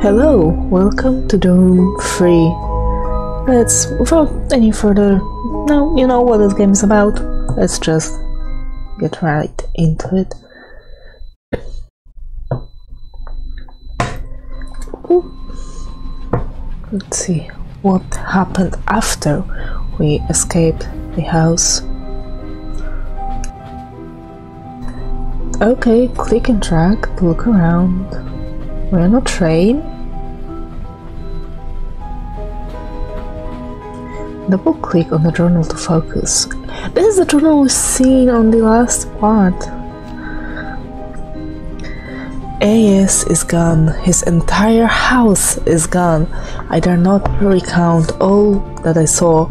Hello, welcome to The Room 3. Let's, without any further, now you know what this game is about, let's just get right into it. Ooh. Let's see what happened after we escaped the house. Okay, click and drag to look around. We're on a train. Double click on the journal to focus. This is the journal we've seen on the last part. AS is gone. His entire house is gone. I dare not recount all that I saw.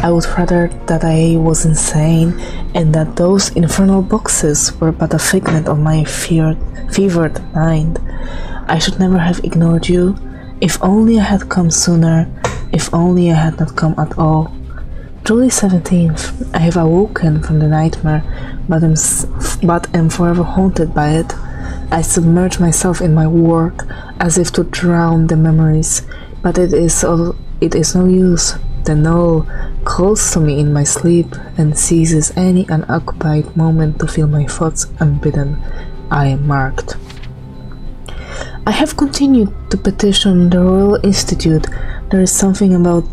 I would rather that I was insane and that those infernal boxes were but a figment of my fevered mind. I should never have ignored you. If only I had come sooner. If only I had not come at all. July 17th. I have awoken from the nightmare, but am forever haunted by it. I submerge myself in my work as if to drown the memories, but it is no use. The null calls to me in my sleep and seizes any unoccupied moment to fill my thoughts unbidden. I am marked. I have continued to petition the Royal Institute. There is something about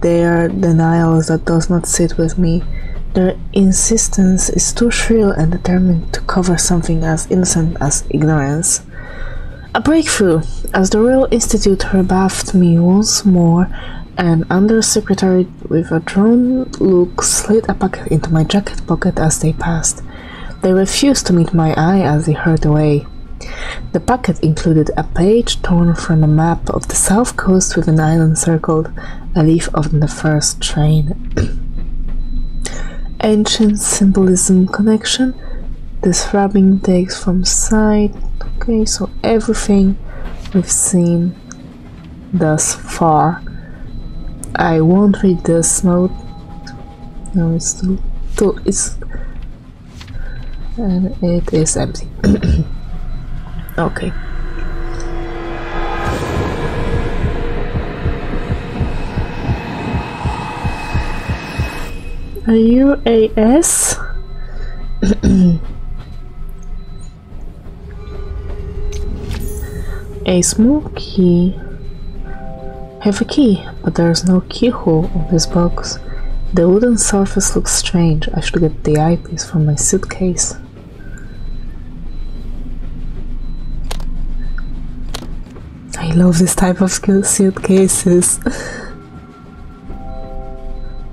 their denials that does not sit with me. Their insistence is too shrill and determined to cover something as innocent as ignorance. A breakthrough, as the Royal Institute rebuffed me once more. An undersecretary with a drawn look slid a packet into my jacket pocket as they passed. They refused to meet my eye as they hurried away. The packet included a page torn from a map of the south coast with an island circled, a leaf of the first train. Ancient symbolism connection. This rubbing takes from sight. Okay, so everything we've seen thus far. I won't read this note. No, it's too. And it is empty. Okay. Are you AS? A small key. Have a key, but there is no keyhole on this box. The wooden surface looks strange. I should get the eyepiece from my suitcase. I love this type of suitcases.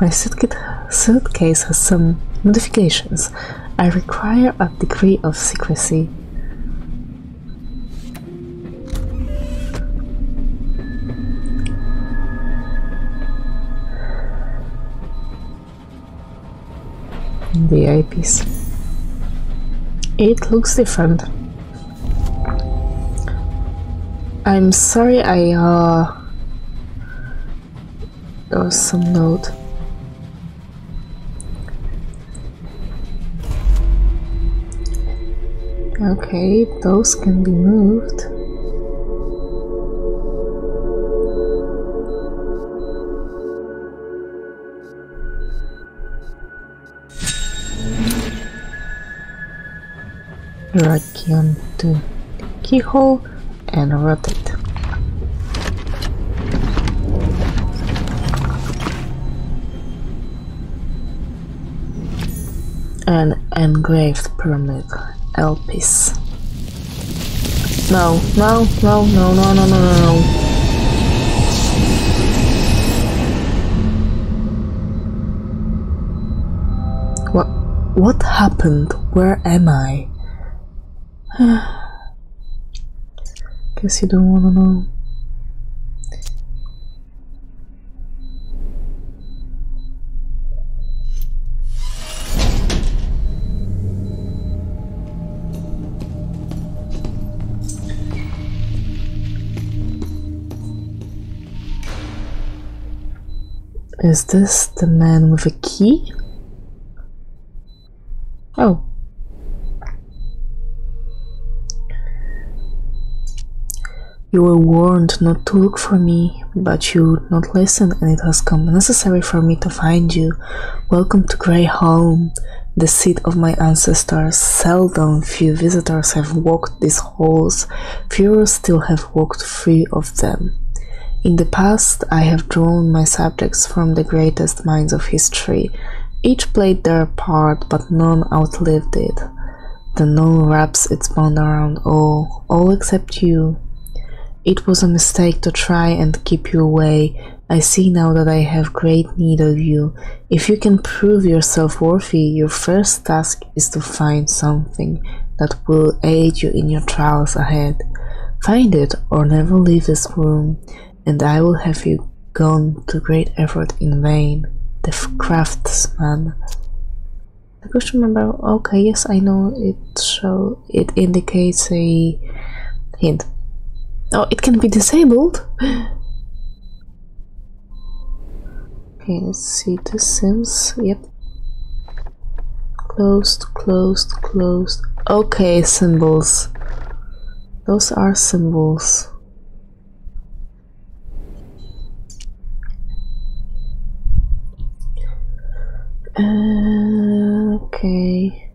My suitcase has some modifications. I require a degree of secrecy. The eyepiece. It looks different. I'm sorry, there was some note. Okay, those can be moved. Drag key on the keyhole and rotate. An engraved pyramid. Elpis. No, no, no, no, no, no, no, no, no. What happened? Where am I? Guess you don't wanna know. Is this the man with a key? Oh. You were warned not to look for me, but you would not listen, and it has come necessary for me to find you. Welcome to Greyholm, the seat of my ancestors. Seldom few visitors have walked these halls, fewer still have walked free of them. In the past, I have drawn my subjects from the greatest minds of history. Each played their part, but none outlived it. The known wraps its bond around all except you. It was a mistake to try and keep you away. I see now that I have great need of you. If you can prove yourself worthy, your first task is to find something that will aid you in your trials ahead. Find it or never leave this room, and I will have you gone to great effort in vain. The craftsman. The question number, okay, yes, I know it, so it indicates a hint. Oh, it can be disabled. Okay, let's see the sims. Yep. Closed, closed, closed. Okay, symbols. Those are symbols. Okay.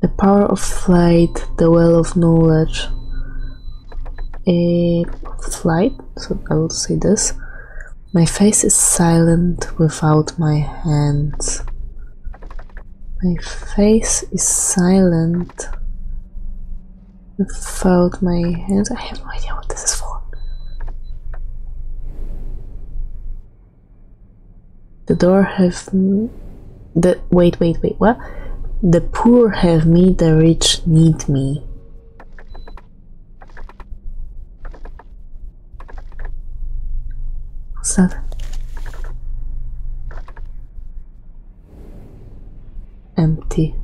The power of flight, the well of knowledge. Flight, so I will say this. My face is silent without my hands. My face is silent without my hands. I have no idea what this is for. The door have the wait, what? The poor have me, the rich need me. What's that? Empty.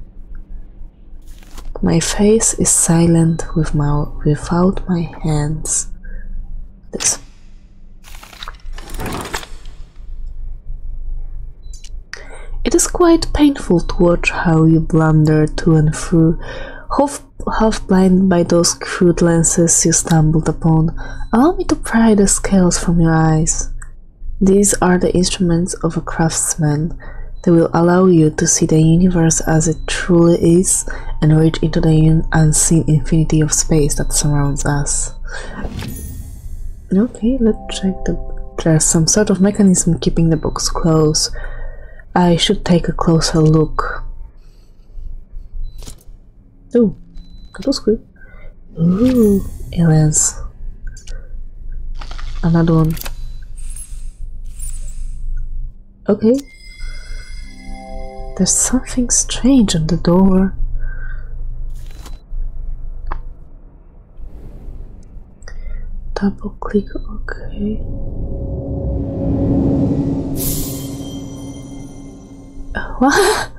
My face is silent without my hands. This. It is quite painful to watch how you blunder to and fro, half blind by those crude lenses you stumbled upon. Allow me to pry the scales from your eyes. These are the instruments of a craftsman. They will allow you to see the universe as it truly is and reach into the unseen infinity of space that surrounds us. Okay, let's check the... There's some sort of mechanism keeping the box closed. I should take a closer look. Oh, that was good. Ooh, aliens. Another one. Okay. There's something strange on the door. Double click, okay. What?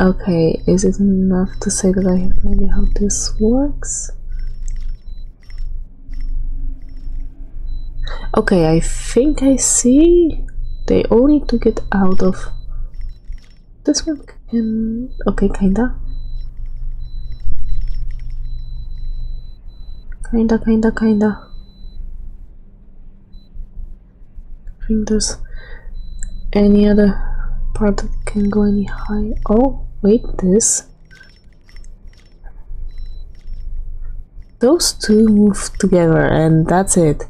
Okay, is it enough to say that I have no idea how this works? Okay, I think I see. They all need to get out of this one. Can... okay, kinda. There's any other part that can go any high. Oh, wait, this. Those two move together and that's it.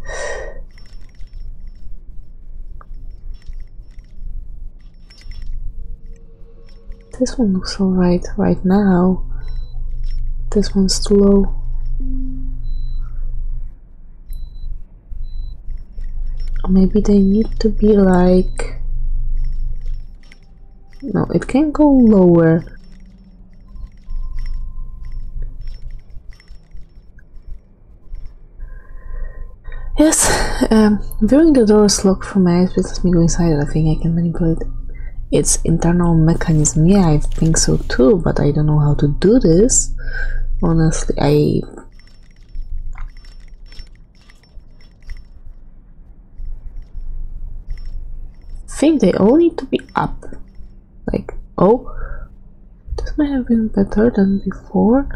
This one looks alright right now. This one's too low. Maybe they need to be like... no, it can go lower. Yes, viewing the door is locked from my eyes, but let me go inside. I think I can manipulate its internal mechanism. Yeah, I think so too, but I don't know how to do this. Honestly, I... think they all need to be up. Like, oh, this might have been better than before.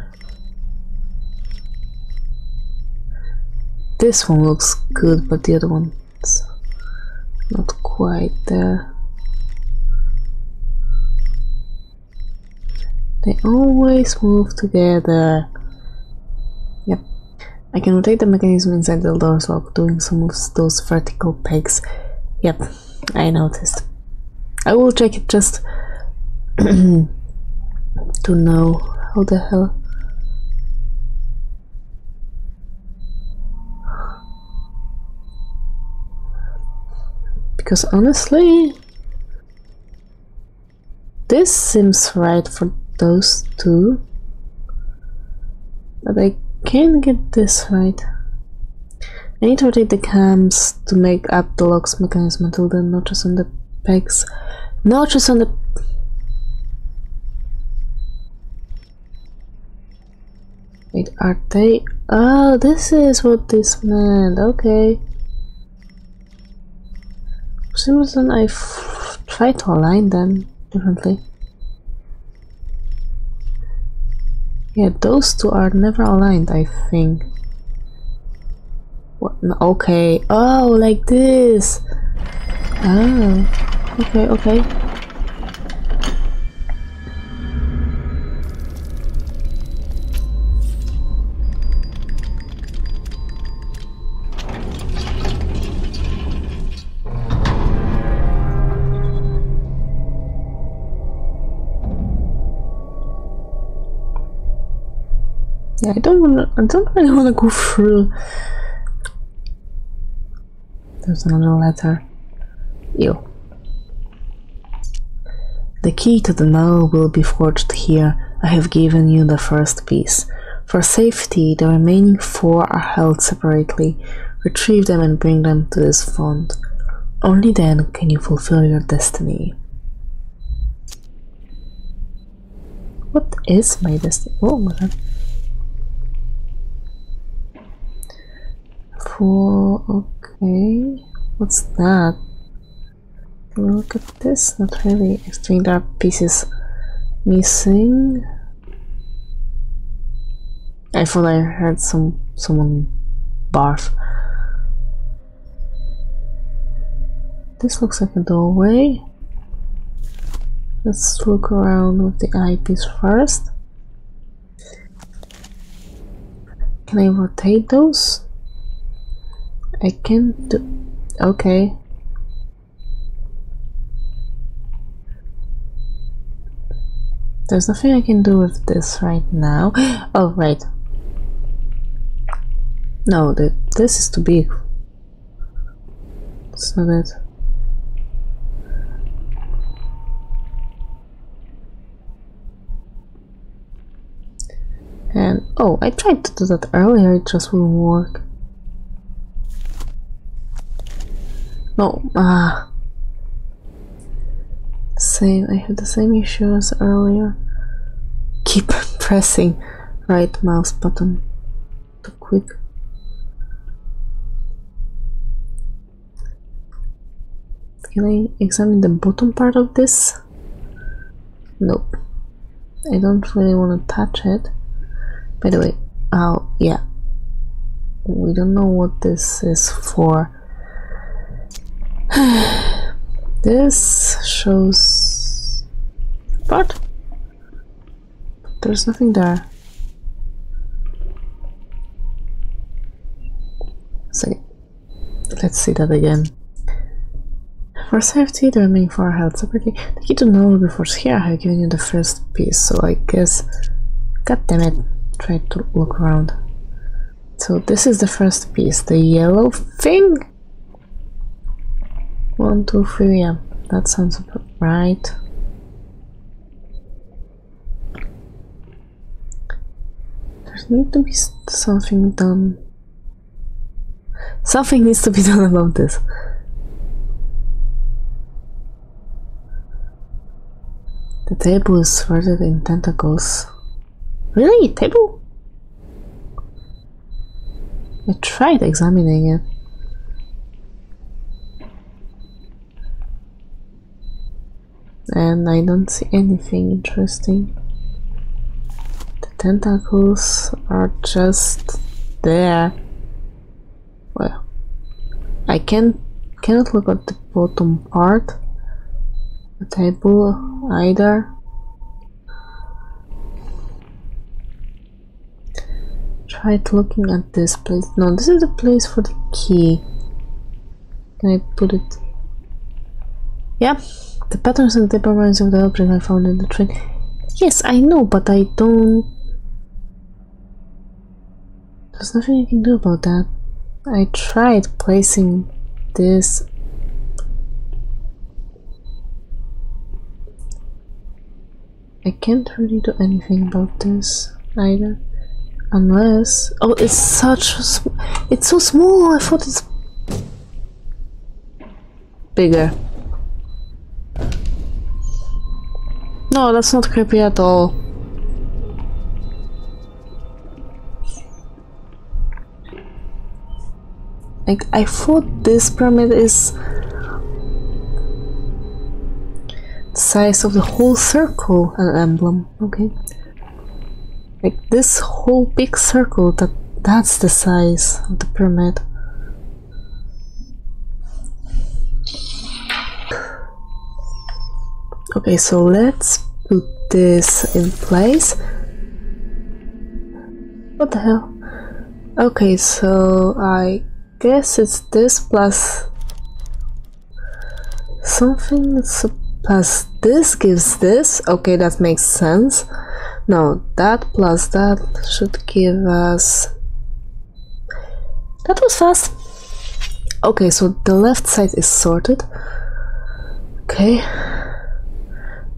This one looks good, but the other one's not quite there. They always move together. Yep. I can rotate the mechanism inside the door's lock, doing some of those vertical pegs. Yep, I noticed. I will check it just to know how the hell. Because honestly, this seems right for those two, but I can't get this right. I need to rotate the cams to make up the lock's mechanism until the notches on the pegs. Notches on the... Wait, are they... Oh, this is what this meant, okay. For some reason I tried to align them differently. Yeah, those two are never aligned, I think. What? No, okay. Oh, like this. Oh. Okay, okay. Yeah, I don't really wanna go through. There's another letter. Ew. The key to the Null will be forged here. I have given you the first piece. For safety, the remaining four are held separately. Retrieve them and bring them to this font. Only then can you fulfill your destiny. What is my destiny? Oh my god. Okay, what's that? Can we look at this? Not really. I think there are pieces missing. I thought I heard someone barf. This looks like a doorway. Let's look around with the eyepiece first. Can I rotate those? I can't do... okay. There's nothing I can do with this right now. Oh, right. No, this is too big. That's not it. And... oh, I tried to do that earlier, it just wouldn't work. No, same, I had the same issue as earlier. Keep pressing right mouse button too quick. Can I examine the bottom part of this? Nope. I don't really want to touch it. By the way, oh yeah. We don't know what this is for. This shows part. There's nothing there. So let's see that again. For safety, the remaining four held separately. The key to know before here. I have given you the first piece, so I guess. God damn it! Try to look around. So this is the first piece, the yellow thing. 1, 2, 3, yeah, that sounds about right. There needs to be something done. Something needs to be done about this. The table is shrouded in tentacles. Really? Table? I tried examining it. and I don't see anything interesting. The tentacles are just there. Well, I cannot look at the bottom part, the table either. Tried looking at this place. No, this is the place for the key. Can I put it? Yeah, the patterns and the permanence of the object I found in the train. Yes, I know, but I don't. There's nothing you can do about that. I tried placing this. I can't really do anything about this either. Unless... oh, it's such... it's so small! I thought it's... bigger. No, that's not creepy at all. Like, I thought this pyramid is... the size of the whole circle, an emblem, okay. Like this whole big circle, that's the size of the pyramid. Okay, so let's put this in place. What the hell? Okay, so I guess it's this plus something, plus this gives this. Okay, that makes sense. Now that plus that should give us... that was fast. Okay, so the left side is sorted. Okay,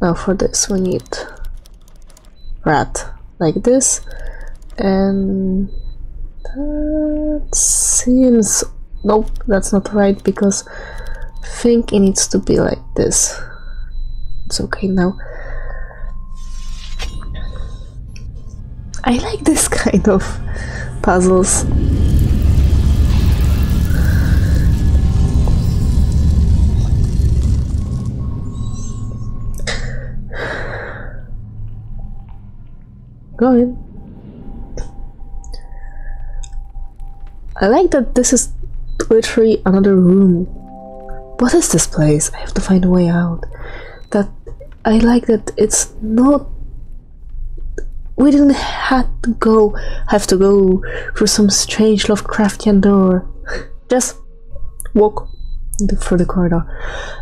now for this we need rat like this, and that seems... nope, that's not right, because I think it needs to be like this. It's okay now. I like this kind of puzzles. Go in. I like that this is literally another room. What is this place? I have to find a way out. That I like that it's not... we didn't have to go through some strange Lovecraftian door. Just walk through the corridor.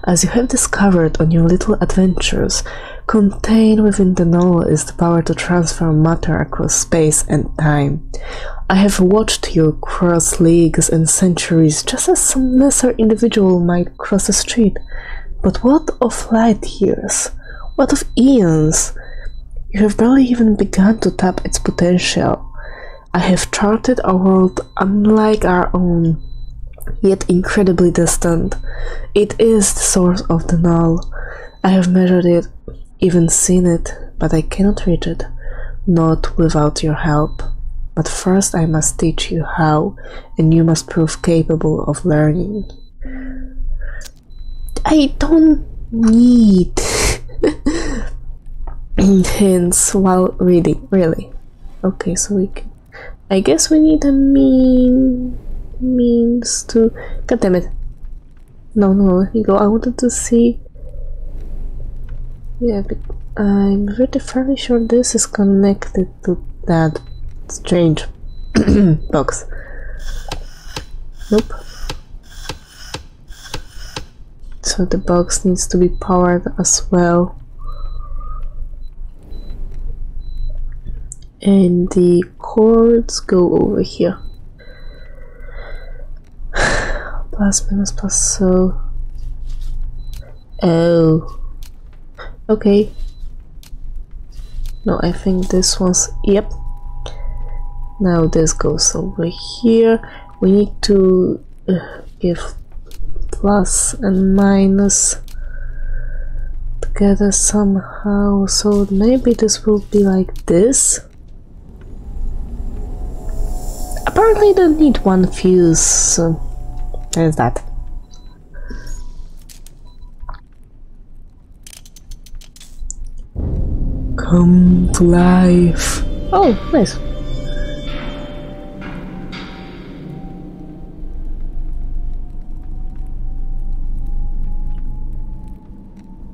As you have discovered on your little adventures, contained within the novel is the power to transfer matter across space and time. I have watched you cross leagues and centuries, just as some lesser individual might cross the street. But what of light years? What of eons? You have barely even begun to tap its potential. I have charted a world unlike our own, yet incredibly distant. It is the source of the null. I have measured it, even seen it, but I cannot reach it. Not without your help. But first I must teach you how, and you must prove capable of learning. I don't need hints while reading, really. Okay, so we can... I guess we need a means to... god damn it. No, let me go. I wanted to see... yeah, but I'm really fairly sure this is connected to that strange box. Nope. So the box needs to be powered as well. And the cords go over here. Plus, minus, plus, so... oh. Okay. No, I think this one's... yep. Now this goes over here. We need to give plus and minus together somehow. So maybe this will be like this. Apparently I don't need one fuse, so there's that. come to life. Oh, nice.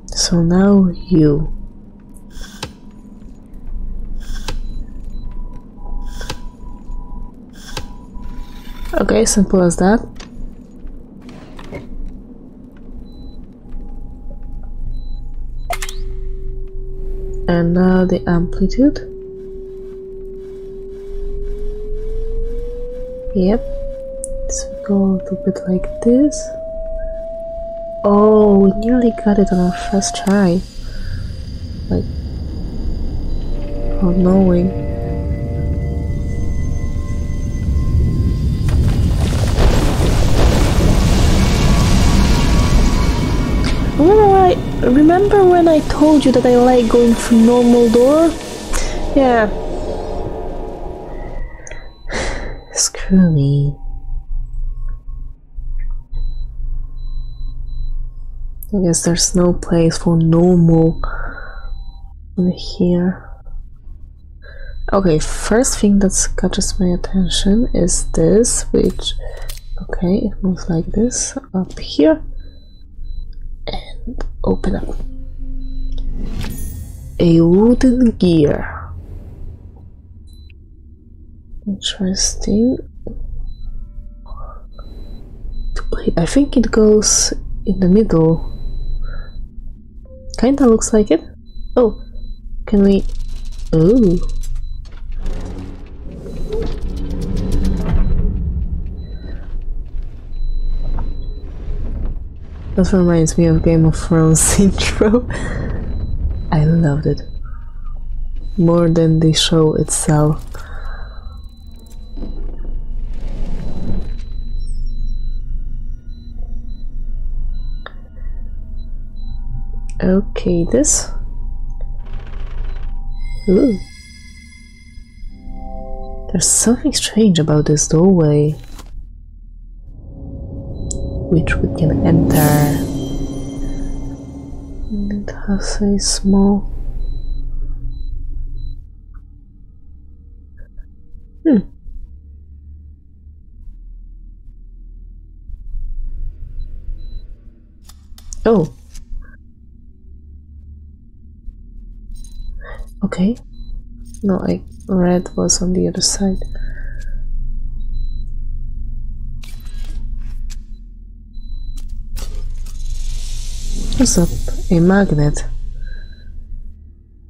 So now you. Okay, simple as that. And now the amplitude. Yep. Let's go a little bit like this. Oh, we nearly got it on our first try. Like, not knowing. Remember when I told you that I like going through normal door? Yeah. Screw me. I guess there's no place for normal in here. Okay, first thing that catches my attention is this, which... Okay, it moves like this up here. Open up a wooden gear. Interesting. I think it goes in the middle. Kinda looks like it. Oh, can we? Oh. That reminds me of Game of Thrones intro. I loved it. More than the show itself. Okay, this. Ooh. There's something strange about this doorway, which we can enter. And it has a small... Oh. Okay. No, I read what's on the other side. What's up? A magnet.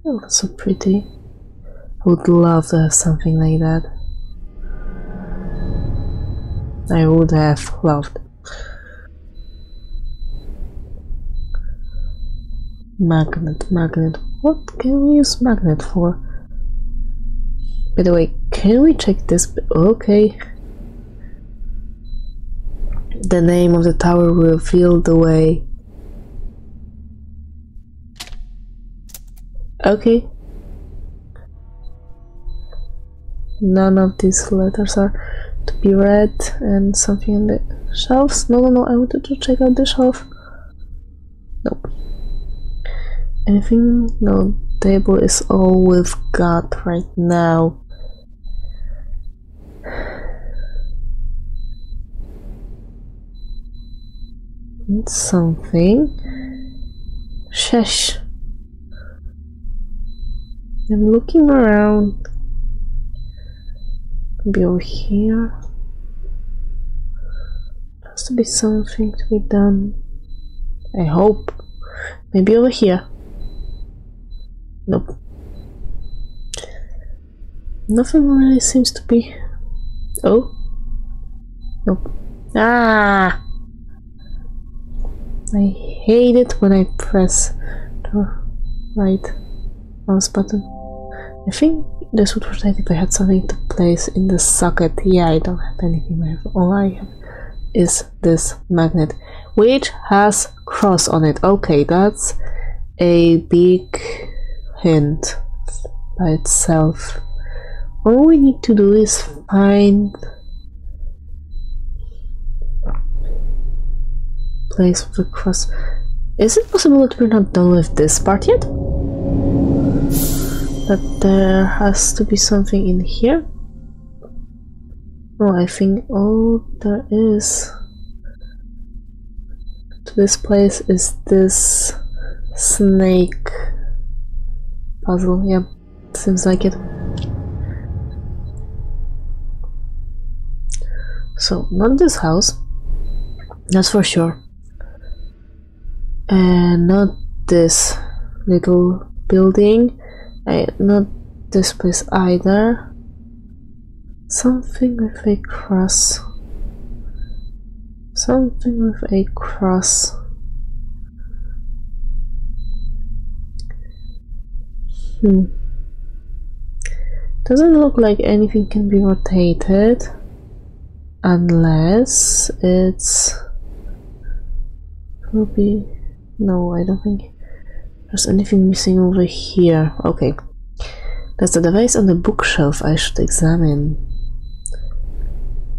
Oh, that's so pretty. I would love to have something like that. I would have loved. Magnet, magnet. What can we use magnet for? By the way, can we check this? Okay. The name of the tower will reveal the way. Okay. None of these letters are to be read, and something on the shelves. No, I wanted to check out the shelf. Nope. Anything? No, table is all we've got right now. It's something. Shesh. I'm looking around. Maybe over here. There has to be something to be done. I hope. Maybe over here. Nope. Nothing really seems to be. Oh. Nope. Ah. I hate it when I press the right mouse button. I think this would protect if I had something to place in the socket. Yeah, I don't have anything. All I have is this magnet, which has cross on it. Okay, that's a big hint by itself. All we need to do is find place for the cross. Is it possible that we're not done with this part yet? But there has to be something in here. Oh, I think all there is to this place is this snake puzzle. Yep, seems like it. So, not this house, that's for sure. And not this little building. Not this place either. Something with a cross. Something with a cross. Doesn't look like anything can be rotated. Unless it's... will be... no, I don't think there's anything missing over here. Okay. That's the device on the bookshelf I should examine.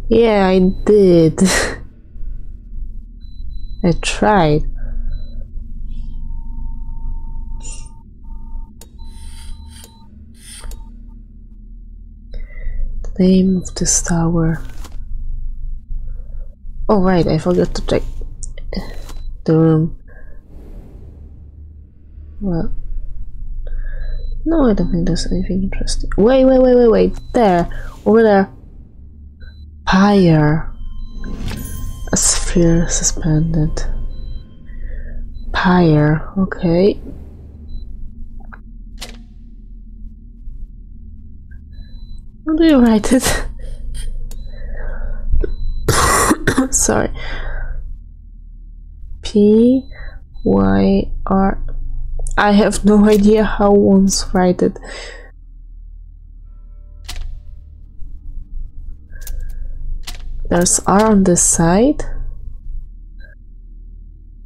Yeah, I did. I tried. The name of this tower. Oh right, I forgot to check the room. Well, no, I don't think there's anything interesting. Wait. There, over there. Pyre. A sphere suspended. Pyre, okay. How do you write it? Sorry. P-Y-R. I have no idea how one's write it. There's R on this side.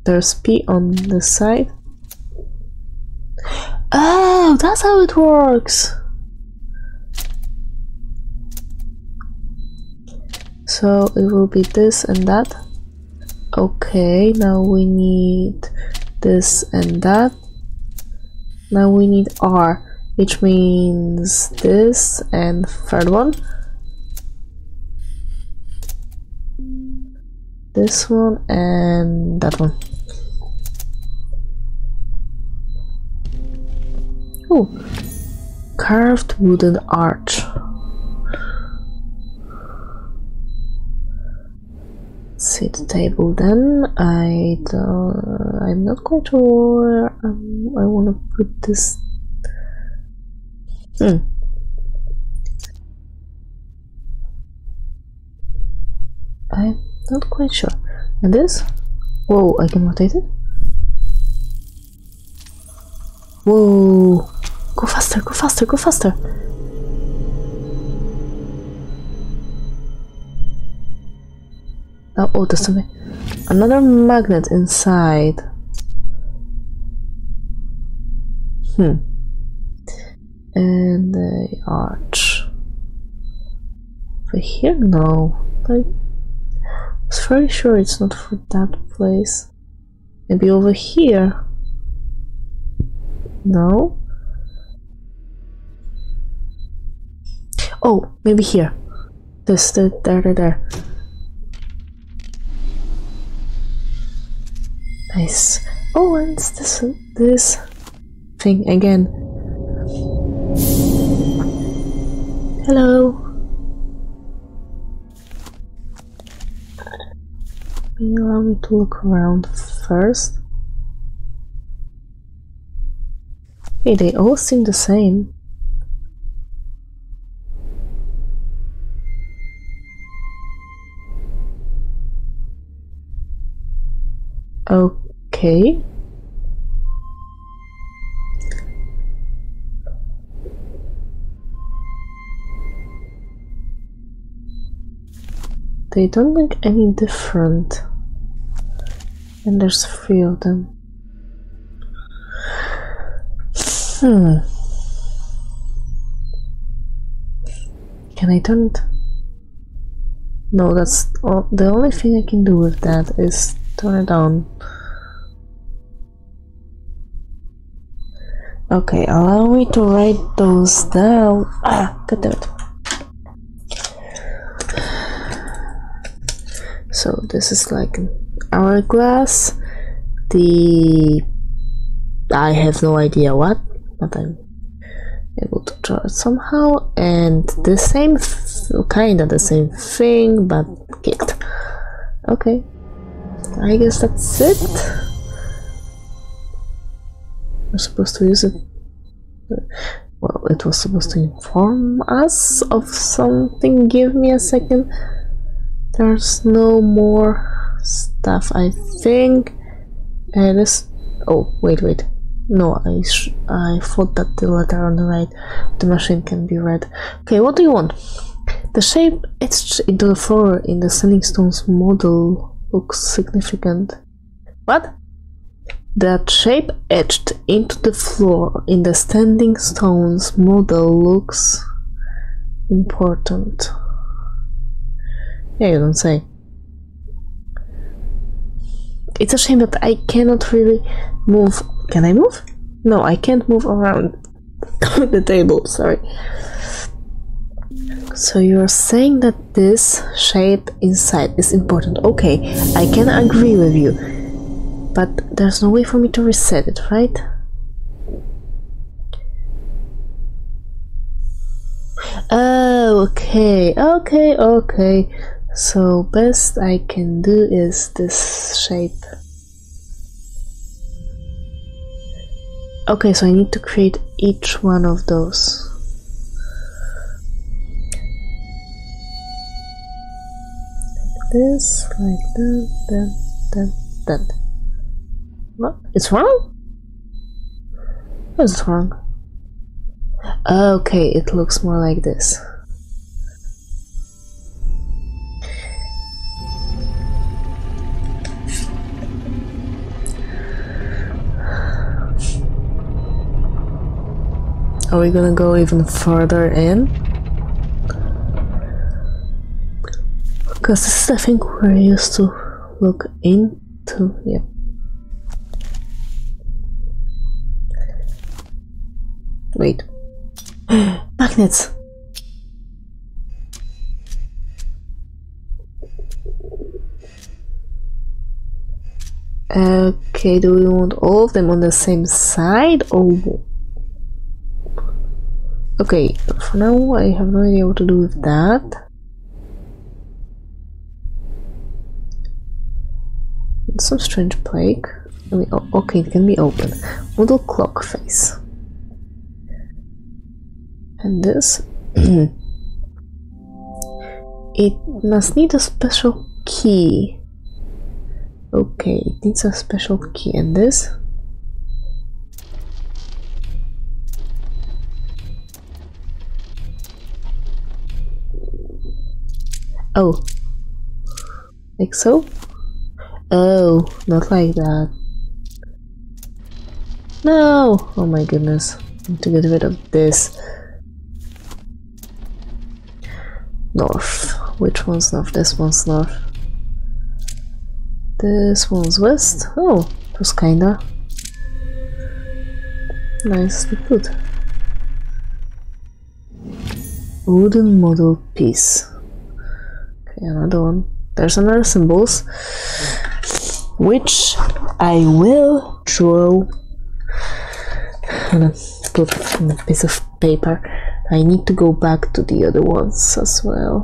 There's P on this side. Oh, that's how it works. So it will be this and that. Okay, now we need this and that. Now we need R, which means this and third one. This one and that one. Oh, carved wooden arch. See the table then. I'm not quite sure I want to put this. I'm not quite sure. And this? Whoa, I can rotate it? Whoa! Go faster, go faster, go faster! Now, oh, there's something. Another magnet inside. And the arch. For here? No. I was very sure it's not for that place. Maybe over here? No. Oh, maybe here. This, there. Nice. Oh, and it's this thing again. Hello. Can you allow me to look around first? Hey, they all seem the same. Okay. Okay. They don't look any different. And there's three of them. Can I turn it? No, that's all, the only thing I can do with that is turn it on. Okay, allow me to write those down. Ah, good damn it. So this is like an hourglass. I have no idea what, but I'm able to draw it somehow. And the same, kinda the same thing, but kicked. Okay, I guess that's it. We're supposed to use it. Well, it was supposed to inform us of something. Give me a second. There's no more stuff, I think. And this. Oh, wait. No, I thought that the letter on the right of the machine can be read. Okay, what do you want? The shape etched into the floor in the Standing Stones model looks significant. What? That shape etched into the floor in the Standing Stones model looks important. Yeah, you don't say. It's a shame that I cannot really move. Can I move? No, I can't move around the table, sorry. So you're saying that this shape inside is important. Okay, I can agree with you. But there's no way for me to reset it, right? Oh, okay. So best I can do is this shape. Okay, so I need to create each one of those. Like this, like that. What? It's wrong? What's wrong? Okay, it looks more like this. Are we gonna go even further in? Because this is the thing we're used to look into. Yep. Wait. Magnets! Okay, do we want all of them on the same side or... Okay, for now I have no idea what to do with that. It's some strange plague. I mean, oh, okay, it can be open. Model clock face. And this. It must need a special key. Okay, it needs a special key. And this. Oh, like so? Oh, not like that. No! Oh my goodness. I need to get rid of this. North. Which one's north? This one's north. This one's west. Oh, it was kinda nicely put. Wooden model piece. Another one. There's another symbols, which I will draw on a piece of paper. I need to go back to the other ones as well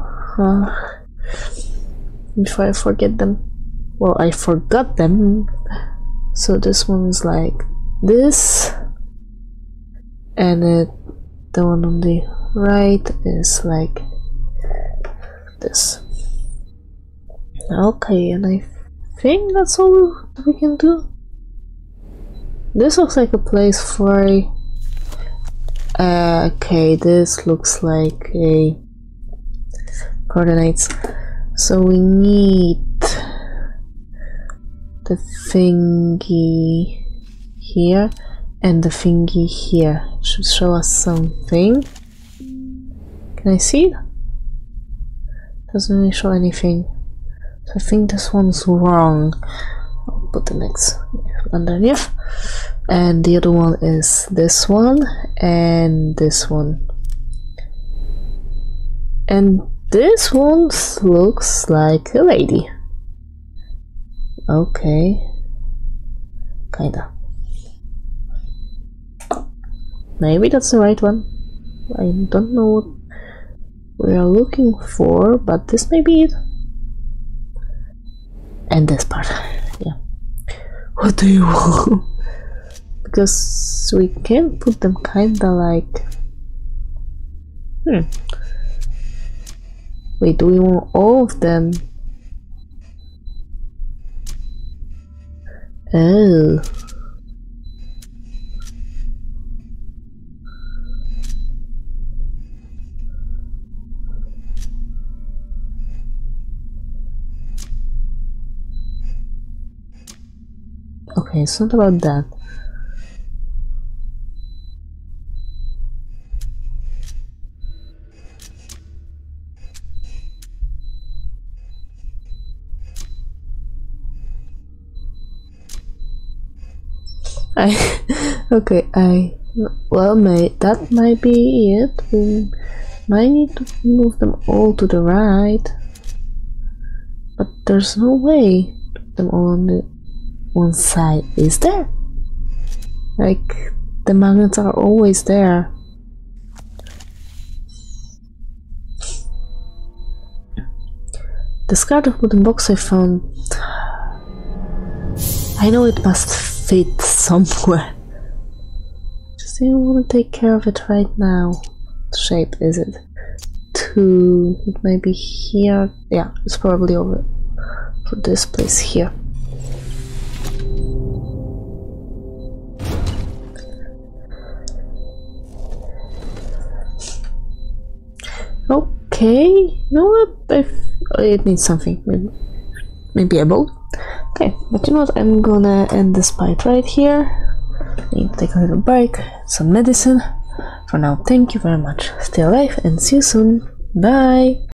before I forget them. Well, I forgot them. So this one's like this, and the one on the right is like this. Okay, and I think that's all we can do. This looks like a place for a... okay, this looks like a... coordinates. So we need... the thingy here and the thingy here. It should show us something. Can I see it? Doesn't really show anything. I think this one's wrong. I'll put the next underneath, and the other one is this one and this one, and this one looks like a lady. Okay, kinda. Maybe that's the right one. I don't know what we are looking for, but this may be it. And this part, yeah. What do you want? Because we can put them kinda like... Wait, do we want all of them? Oh. Okay, it's not about that. That might be it. We might need to move them all to the right, but there's no way to put them all on the one side, is there? Like, the magnets are always there. Discard of wooden box I found. I know it must fit somewhere. Just didn't want to take care of it right now. What shape is it? 2. It might be here. Yeah, it's probably over to this place here. Okay, you know what? It needs something. Maybe a boat. Okay, but you know what? I'm gonna end this part right here. I need to take a little break, some medicine. For now, thank you very much. Stay alive and see you soon. Bye!